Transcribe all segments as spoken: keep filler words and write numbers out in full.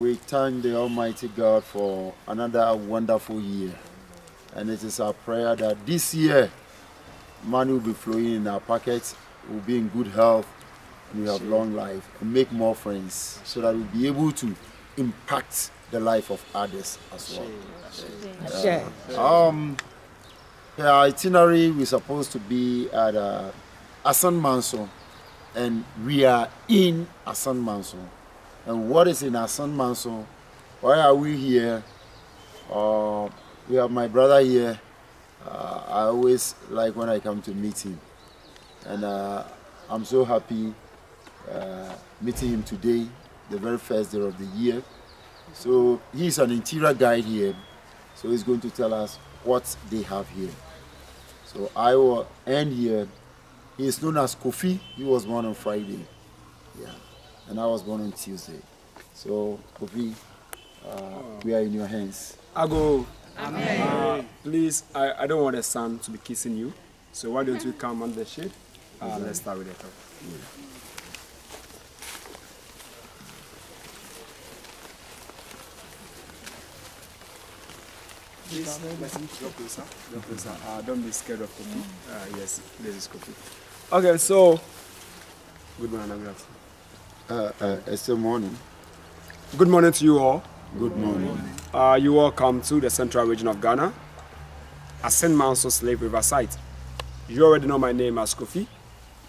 We thank the Almighty God for another wonderful year, and it is our prayer that this year money will be flowing in our pockets, we'll be in good health, and we have long life, and make more friends so that we'll be able to impact the life of others as well. Uh, um, the itinerary we're supposed to be at uh, Assin Manso, and we are in Assin Manso. And what is in Assin Manso? Why are we here? Uh, we have my brother here. Uh, I always like when I come to meet him. And uh, I'm so happy uh, meeting him today, the very first day of the year. So he's an interior guide here. So he's going to tell us what they have here. So I will end here. He is known as Kofi. He was born on Friday. Yeah. And I was born on Tuesday. So, Kofi, uh, we are in your hands. Ago, Amen. Uh, please, I, I don't want the sun to be kissing you. So why don't you come under the shade? Uh, exactly. Let's start with the top. Yeah. Please, go closer, go closer. Uh, don't be scared of Kofi. Uh, yes, this is Kofi. Okay, so, good morning, I'm glad. Uh, uh, it's still morning. Good morning to you all. Good morning. Uh, you all come to the central region of Ghana, Assin Manso Slave Riverside. You already know my name as Kofi,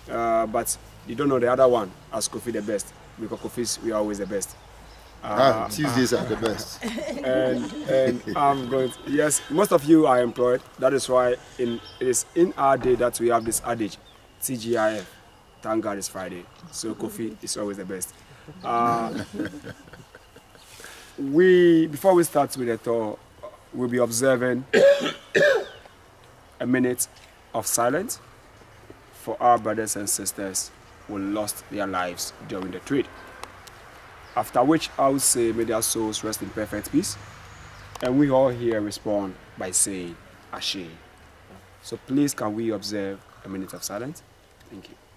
uh, but you don't know the other one as Kofi the best, because Kofis, we are always the best. Uh, ah, Tuesdays uh, are the best. And, and I'm going to, yes, most of you are employed. That is why in, it is in our day that we have this adage, T G I F. Thank God it's Friday, so Kofi is always the best. Uh, we, before we start with the tour, we'll be observing a minute of silence for our brothers and sisters who lost their lives during the trade. After which I will say, may their souls rest in perfect peace. And we all here respond by saying, Ashe. So please, can we observe a minute of silence? Thank you.